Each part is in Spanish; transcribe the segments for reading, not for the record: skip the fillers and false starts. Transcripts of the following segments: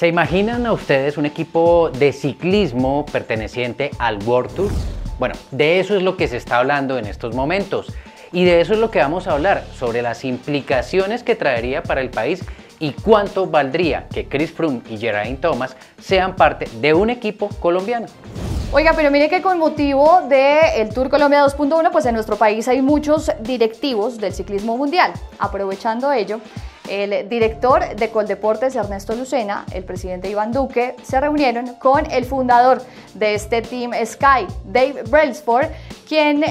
¿Se imaginan a ustedes un equipo de ciclismo perteneciente al World Tour? Bueno, de eso es lo que se está hablando en estos momentos y de eso es lo que vamos a hablar, sobre las implicaciones que traería para el país y cuánto valdría que Chris Froome y Geraint Thomas sean parte de un equipo colombiano. Oiga, pero mire que con motivo del Tour Colombia 2.1, pues en nuestro país hay muchos directivos del ciclismo mundial. Aprovechando ello, el director de Coldeportes, Ernesto Lucena, el presidente Iván Duque, se reunieron con el fundador de este Team Sky, Dave Brailsford, quien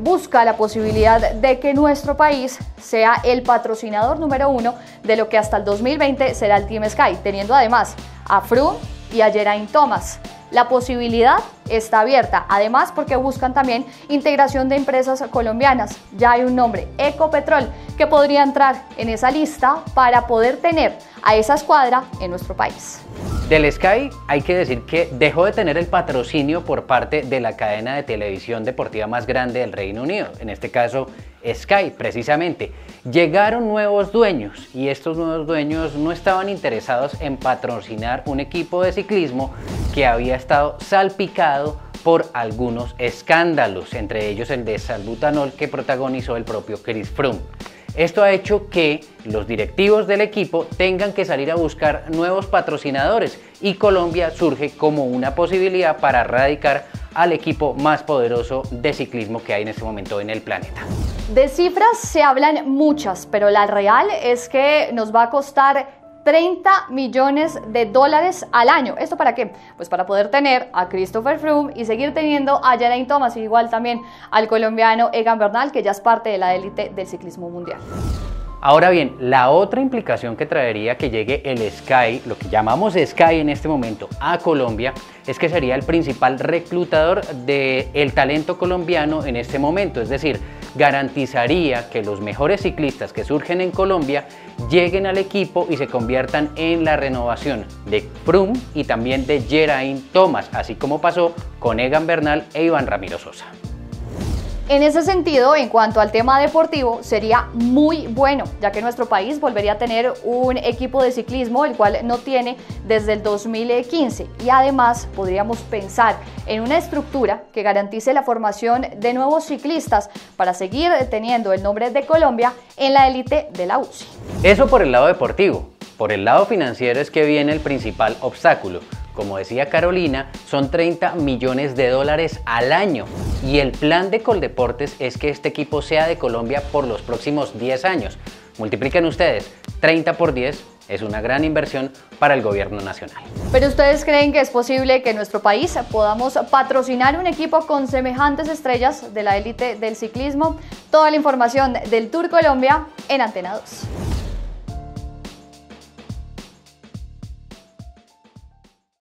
busca la posibilidad de que nuestro país sea el patrocinador número 1 de lo que hasta el 2020 será el Team Sky, teniendo además a Froome y a Geraint Thomas. La posibilidad está abierta, además porque buscan también integración de empresas colombianas. Ya hay un nombre, Ecopetrol, que podría entrar en esa lista para poder tener a esa escuadra en nuestro país. Del Sky hay que decir que dejó de tener el patrocinio por parte de la cadena de televisión deportiva más grande del Reino Unido, en este caso Sky precisamente. Llegaron nuevos dueños y estos nuevos dueños no estaban interesados en patrocinar un equipo de ciclismo que había estado salpicado por algunos escándalos, entre ellos el de Salbutanol que protagonizó el propio Chris Froome. Esto ha hecho que los directivos del equipo tengan que salir a buscar nuevos patrocinadores y Colombia surge como una posibilidad para erradicar al equipo más poderoso de ciclismo que hay en este momento en el planeta. De cifras se hablan muchas, pero la real es que nos va a costar $30 millones al año. ¿Esto para qué? Pues para poder tener a Christopher Froome y seguir teniendo a Geraint Thomas, y igual también al colombiano Egan Bernal, que ya es parte de la élite del ciclismo mundial. Ahora bien, la otra implicación que traería que llegue el Sky, lo que llamamos Sky en este momento, a Colombia, es que sería el principal reclutador del talento colombiano en este momento, es decir, garantizaría que los mejores ciclistas que surgen en Colombia lleguen al equipo y se conviertan en la renovación de Froome y también de Geraint Thomas, así como pasó con Egan Bernal e Iván Ramiro Sosa. En ese sentido, en cuanto al tema deportivo, sería muy bueno, ya que nuestro país volvería a tener un equipo de ciclismo, el cual no tiene desde el 2015, y además podríamos pensar en una estructura que garantice la formación de nuevos ciclistas para seguir teniendo el nombre de Colombia en la élite de la UCI. Eso por el lado deportivo. Por el lado financiero es que viene el principal obstáculo. Como decía Carolina, son $30 millones al año y el plan de Coldeportes es que este equipo sea de Colombia por los próximos 10 años. Multipliquen ustedes, 30 por 10 es una gran inversión para el gobierno nacional. ¿Pero ustedes creen que es posible que en nuestro país podamos patrocinar un equipo con semejantes estrellas de la élite del ciclismo? Toda la información del Tour Colombia en Antena 2.